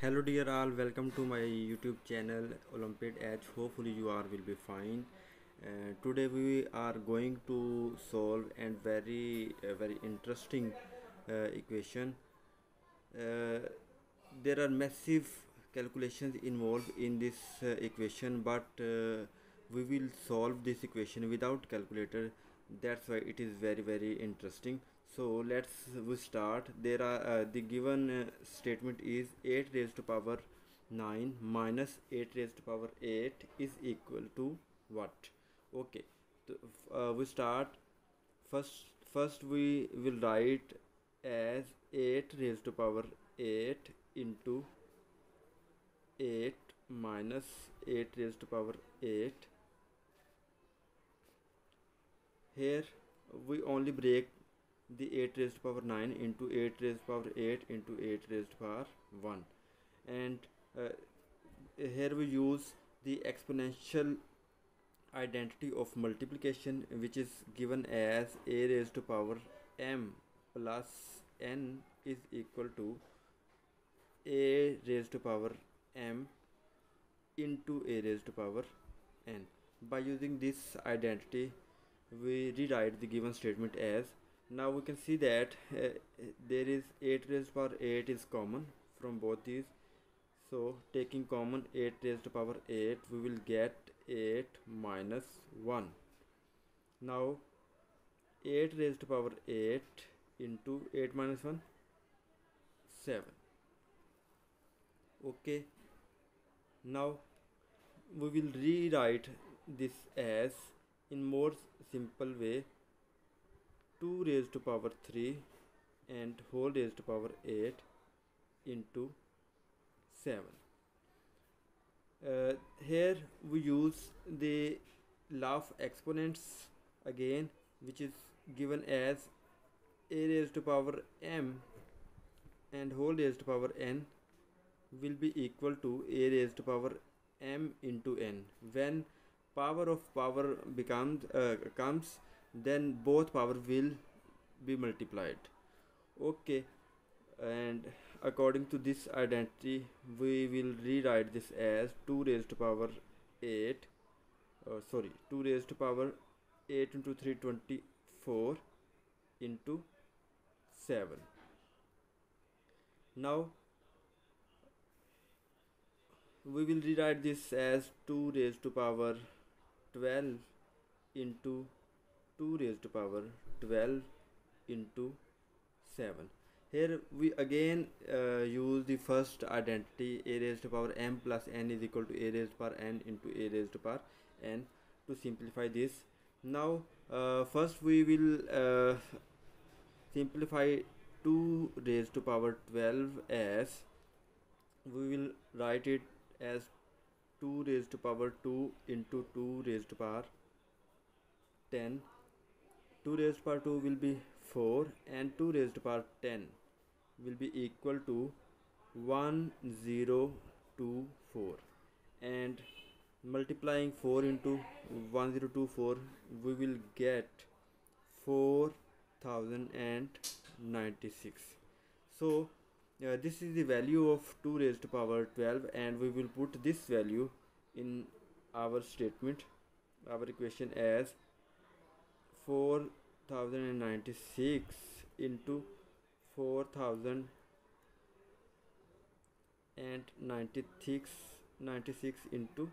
Hello dear all, welcome to my YouTube channel Olympiad Edge. Hopefully you all will be fine. Today we are going to solve a very interesting equation. There are massive calculations involved in this equation, but we will solve this equation without calculator. That's why it is very interesting. So we start. There are the given statement is 8 raised to power 9 minus 8 raised to power 8 is equal to what? Okay, so, we start. First we will write as 8 raised to power 8 into 8 minus 8 raised to power 8. Here we only break the 8 raised to power 9 into 8 raised to power 8 into 8 raised to power 1, and here we use the exponential identity of multiplication, which is given as a raised to power m plus n is equal to a raised to power m into a raised to power n. By using this identity, we rewrite the given statement as, now we can see that there is 8 raised to power 8 is common from both these. So taking common 8 raised to power 8, we will get 8 minus 1. Now 8 raised to power 8 into 8 minus 1, 7. Okay, now we will rewrite this as, in more simple way, 2 raised to power 3 and whole raised to power 8 into 7. Here we use the law of exponents again, which is given as a raised to power m and whole raised to power n will be equal to a raised to power m into n. When power of power comes, then both power will be multiplied. Okay, and according to this identity we will rewrite this as 2 raised to power 8 sorry 2 raised to power 8 into 324 into 7. Now we will rewrite this as 2 raised to power 12 into 2 raised to power 12 into 7. Here we again use the first identity, a raised to power m plus n is equal to a raised to power n into a raised to power n, to simplify this. Now first we will simplify 2 raised to power 12 as, we will write it as 2 raised to power 2 into 2 raised to power 10. 2 raised to power 2 will be 4 and 2 raised to power 10 will be equal to 1024, and multiplying 4 into 1024 we will get 4096. So this is the value of 2 raised to power 12, and we will put this value in our statement, our equation, as 4096 into 4096 into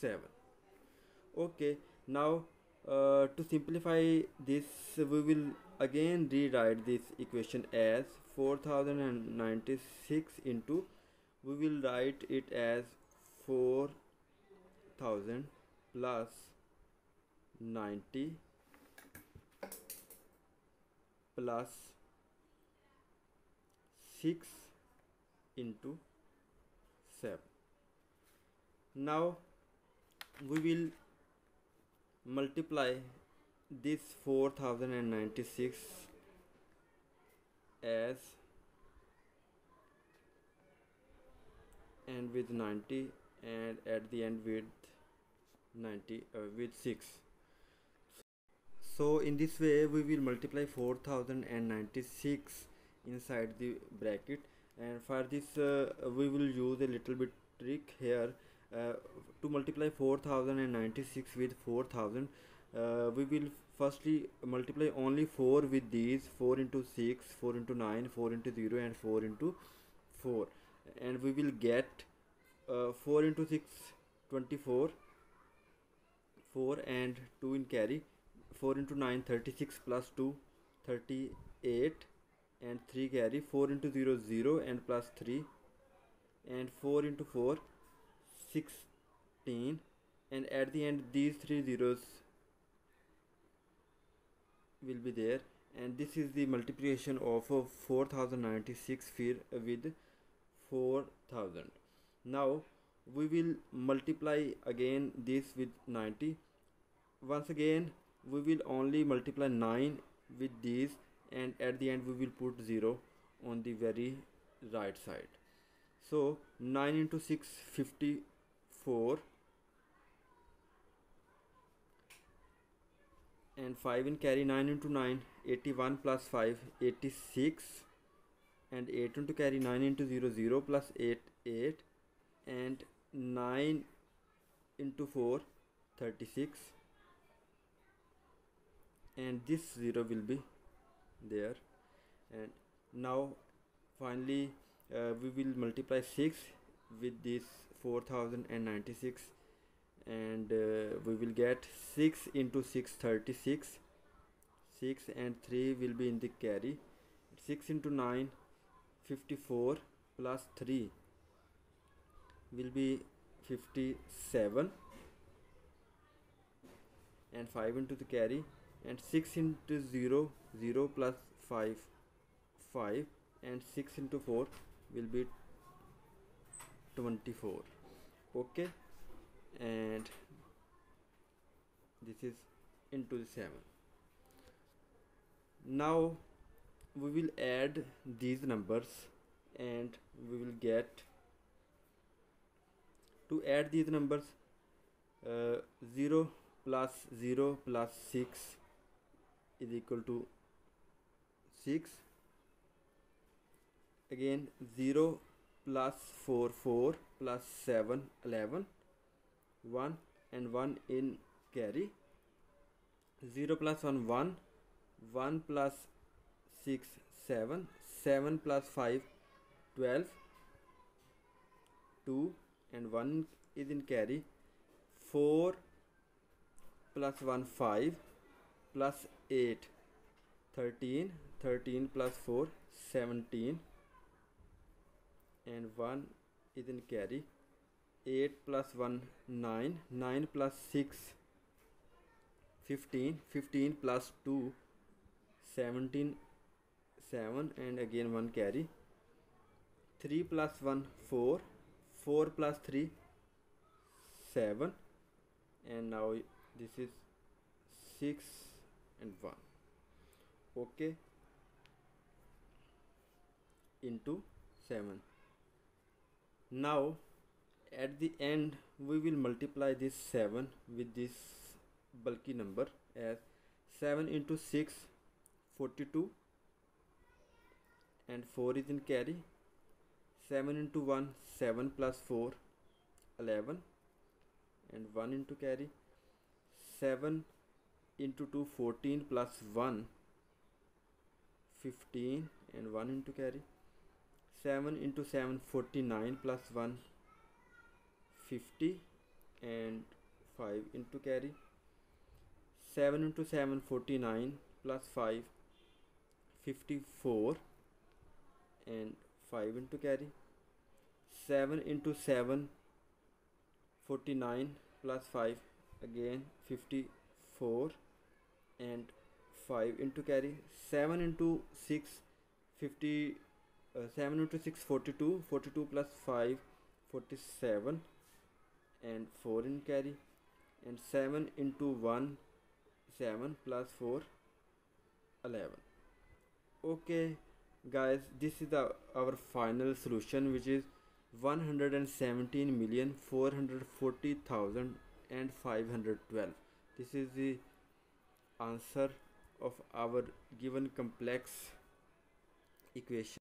7. Okay, now to simplify this we will again rewrite this equation as 4096 into, we will write it as 4000 plus 90 plus 6 into 7. Now we will multiply this 4096 as, and with 90, and at the end with 6. So in this way we will multiply 4096 inside the bracket, and for this we will use a little bit trick here. To multiply 4096 with 4000, we will firstly multiply only 4 with these, 4 into 6, 4 into 9, 4 into 0 and 4 into 4, and we will get 4 into 6 24, 4 and 2 in carry, 4 into 9 36 plus 2 38 and 3 carry, 4 into 0 0 and plus 3, and 4 into 4 16, and at the end these three zeros will be there, and this is the multiplication of 4096 with 4000. Now we will multiply again this with 90. Once again we will only multiply 9 with these, and at the end we will put 0 on the very right side. So 9 into 6 54 and 5 in carry, 9 into 9 81 plus 5 86, and 8 into carry, 9 into 0 0 plus 8 8, and 9 into 4 36, and this 0 will be there. And now finally we will multiply 6 with this 4096, and we will get 6 into 6 36, 6 and 3 will be in the carry, 6 into 9 54 plus 3 will be 57, and 5 into the carry, and 6 into 0 0 plus 5 5, and 6 into 4 will be 24. Okay, and this is into the 7. Now we will add these numbers, and we will get, to add these numbers, 0 plus 6 is equal to 6. Again 0 plus 4 4 plus 7 11, 1 and 1 in carry, 0 plus 1 1, 1 plus 6 7, 7 plus 5 12, 2 and 1 is in carry, 4 plus 1 5 plus 8 13, 13 plus 4 17, and 1 is in carry, 8 plus 1 9, 9 plus 6 15, 15 plus 2 17 7, and again 1 carry, 3 plus 1 4, 4 plus 3 7, and now this is 6 and 1. Okay, into 7. Now at the end we will multiply this 7 with this bulky number, as 7 into 6 42, and 4 is in carry, 7 into 1 7 plus 4 11, and 1 into carry, 7 into 2 14 plus 1 15, and 1 into carry, 7 into 7 49 plus 1 50, and 5 into carry, 7 into 7 49 plus 5 54, and 5 into carry, 7 into 7 49 plus 5 again 54, and 5 into carry, 7 into 6 50 7 into 6 42, 42 plus 5 47, and 4 in carry, and 7 into 1 7 plus 4 11. Okay guys, this is our final solution, which is 117,440,512. This is the answer of our given complex equation.